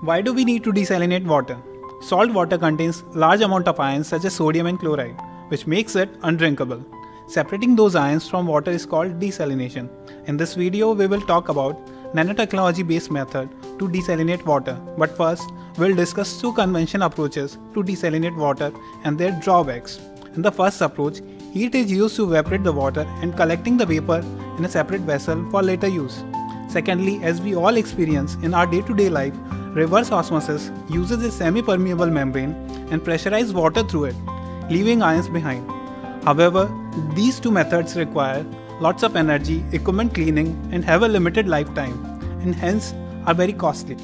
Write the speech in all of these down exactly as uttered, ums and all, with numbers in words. Why do we need to desalinate water? Salt water contains large amount of ions such as sodium and chloride, which makes it undrinkable. Separating those ions from water is called desalination. In this video, we will talk about nanotechnology based method to desalinate water. But first, we'll discuss two conventional approaches to desalinate water and their drawbacks. In the first approach, heat is used to evaporate the water and collecting the vapor in a separate vessel for later use. Secondly, as we all experience in our day-to-day life, reverse osmosis uses a semi-permeable membrane and pressurizes water through it, leaving ions behind. However, these two methods require lots of energy, equipment cleaning, and have a limited lifetime, and hence are very costly.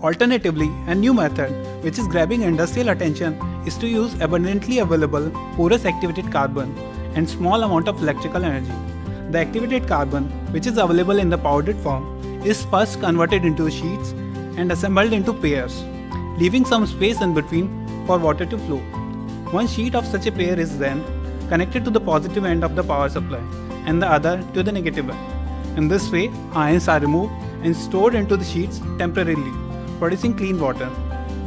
Alternatively, a new method which is grabbing industrial attention is to use abundantly available porous activated carbon and small amount of electrical energy. The activated carbon, which is available in the powdered form, is first converted into sheets and assembled into pairs, leaving some space in between for water to flow. One sheet of such a pair is then connected to the positive end of the power supply and the other to the negative end. In this way, ions are removed and stored into the sheets temporarily, producing clean water.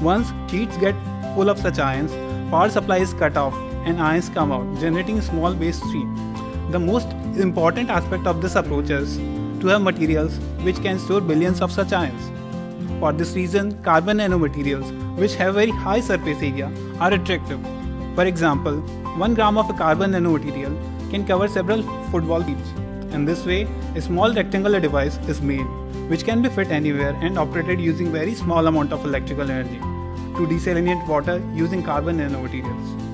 Once sheets get full of such ions, power supply is cut off and ions come out, generating a small waste stream. The most important aspect of this approach is to have materials which can store billions of such ions. For this reason, carbon nanomaterials, which have very high surface area, are attractive. For example, one gram of a carbon nanomaterial can cover several football fields. In this way, a small rectangular device is made, which can be fit anywhere and operated using very small amount of electrical energy to desalinate water using carbon nanomaterials.